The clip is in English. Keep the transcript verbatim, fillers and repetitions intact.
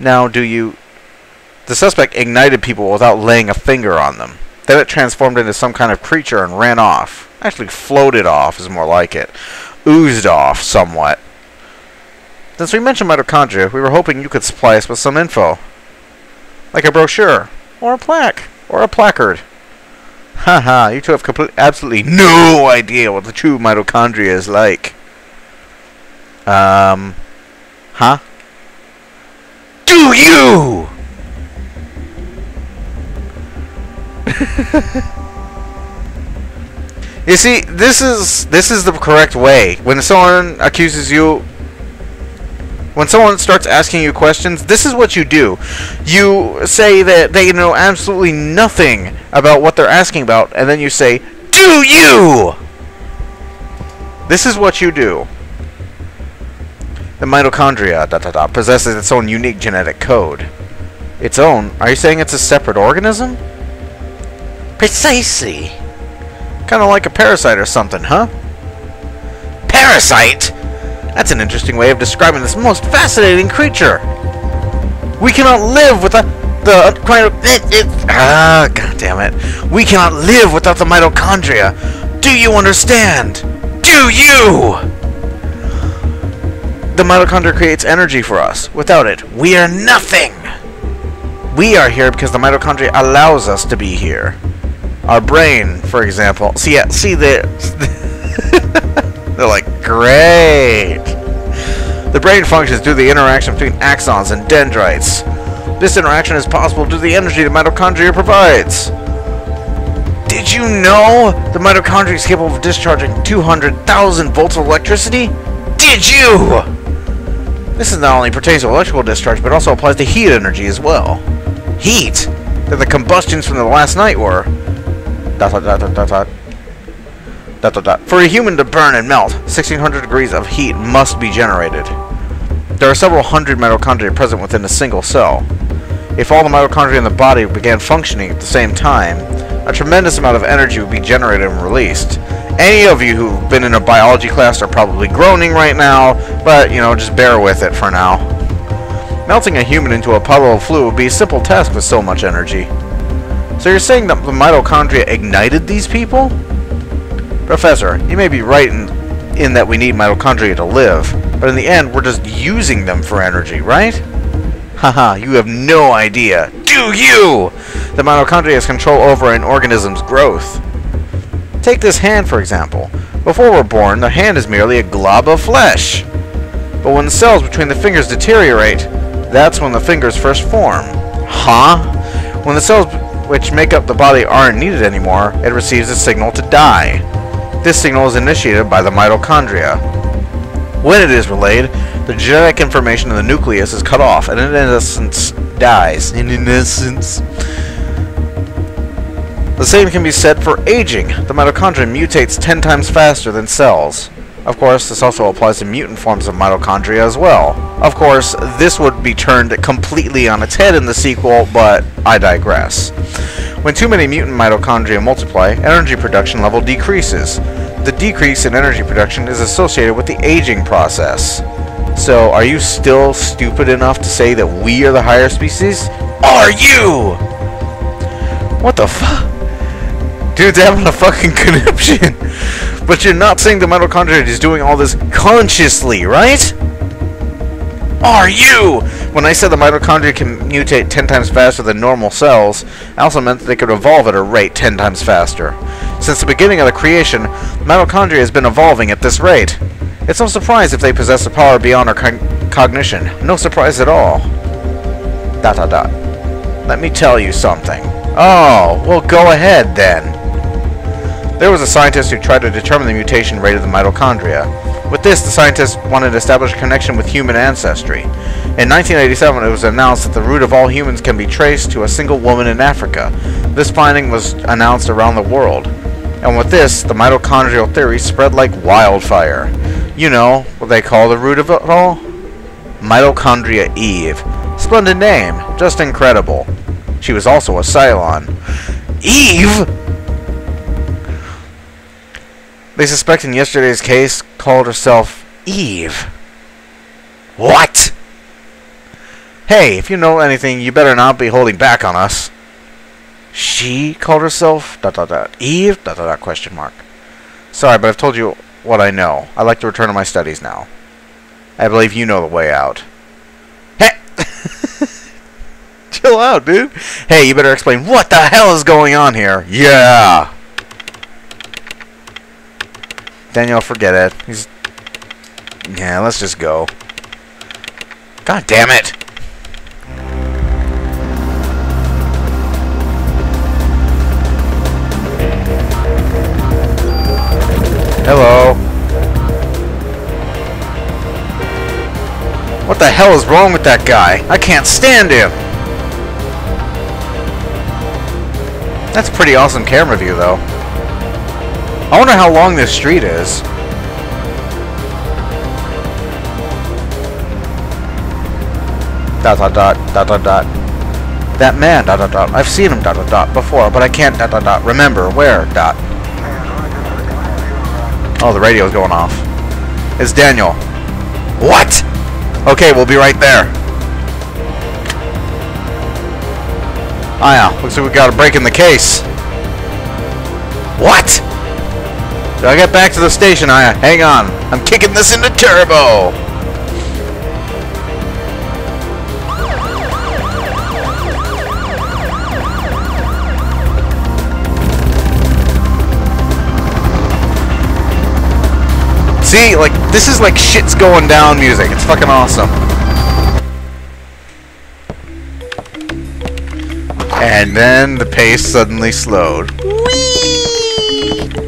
Now, do you... The suspect ignited people without laying a finger on them. Then it transformed into some kind of creature and ran off. Actually, floated off is more like it. Oozed off somewhat. Since we mentioned mitochondria, we were hoping you could supply us with some info. Like a brochure, or a plaque, or a placard. Haha, you two have complete, absolutely no idea what the true mitochondria is like. Um, huh? Do you? You see, this is this is the correct way. When someone accuses you, when someone starts asking you questions, this is what you do. You say that they know absolutely nothing about what they're asking about, and then you say, "Do you?" This is what you do. The mitochondria dot, dot, dot, possesses its own unique genetic code. Its own? Are you saying it's a separate organism? Precisely. Kind of like a parasite or something, huh? Parasite? That's an interesting way of describing this most fascinating creature. We cannot live without the ah, God damn it! We cannot live without the mitochondria. Do you understand? Do you? The mitochondria creates energy for us. Without it, we are nothing. We are here because the mitochondria allows us to be here. Our brain, for example. See, yeah, see the. They're like, great! The brain functions due to the interaction between axons and dendrites. This interaction is possible due to the energy the mitochondria provides. Did you know the mitochondria is capable of discharging two hundred thousand volts of electricity? Did you? This is not only pertains to electrical discharge, but also applies to heat energy as well. Heat? That the combustions from the last night were. Dot dot dot dot dot dot. Dot, dot, dot. For a human to burn and melt, sixteen hundred degrees of heat must be generated. There are several hundred mitochondria present within a single cell. If all the mitochondria in the body began functioning at the same time, a tremendous amount of energy would be generated and released. Any of you who've been in a biology class are probably groaning right now, but, you know, just bear with it for now. Melting a human into a puddle of fluid would be a simple task with so much energy. So you're saying that the mitochondria ignited these people? Professor, you may be right in, in that we need mitochondria to live, but in the end, we're just using them for energy, right? Haha, you have no idea. Do you? The mitochondria has control over an organism's growth. Take this hand, for example. Before we're born, the hand is merely a glob of flesh. But when the cells between the fingers deteriorate, that's when the fingers first form. Huh? When the cells which make up the body aren't needed anymore, it receives a signal to die. This signal is initiated by the mitochondria. When it is relayed, the genetic information in the nucleus is cut off and in essence dies. In essence. The same can be said for aging. The mitochondria mutates ten times faster than cells. Of course, this also applies to mutant forms of mitochondria as well. Of course, this would be turned completely on its head in the sequel, but I digress. When too many mutant mitochondria multiply, energy production level decreases. The decrease in energy production is associated with the aging process. So, are you still stupid enough to say that we are the higher species? Are you? What the fuck? Dude's having a fucking conniption. But you're not saying the mitochondria is doing all this consciously, right? Are you? When I said the mitochondria can mutate ten times faster than normal cells, I also meant that they could evolve at a rate ten times faster. Since the beginning of the creation, mitochondria has been evolving at this rate. It's no surprise if they possess a power beyond our con cognition. No surprise at all. Dot dot dot. Let me tell you something. Oh, well go ahead then. There was a scientist who tried to determine the mutation rate of the mitochondria. With this, the scientists wanted to establish a connection with human ancestry. In nineteen eighty-seven, it was announced that the root of all humans can be traced to a single woman in Africa. This finding was announced around the world. And with this, the mitochondrial theory spread like wildfire. You know, what they call the root of it all? Mitochondria Eve. Splendid name. Just incredible. She was also a Cylon. Eve?! They suspect in yesterday's case called herself Eve. What? Hey, if you know anything, you better not be holding back on us. She called herself dot dot dot Eve dot dot dot question mark. Sorry, but I've told you what I know. I'd like to return to my studies now. I believe you know the way out. Hey! Chill out, dude. Hey, you better explain what the hell is going on here. Yeah! Daniel, forget it. He's... Yeah, let's just go. God damn it! Hello. What the hell is wrong with that guy? I can't stand him! That's a pretty awesome camera view, though. I wonder how long this street is. Dot dot dot dot dot dot. That man dot dot dot. I've seen him dot dot dot before, but I can't dot dot dot remember where dot. Oh, the radio's going off. It's Daniel. What? Okay, we'll be right there. Ah, yeah. Looks like we got a break in the case. What? So I get back to the station, Aya. Hang on. I'm kicking this into turbo. See, like, this is like shit's going down music. It's fucking awesome. And then the pace suddenly slowed. Whee!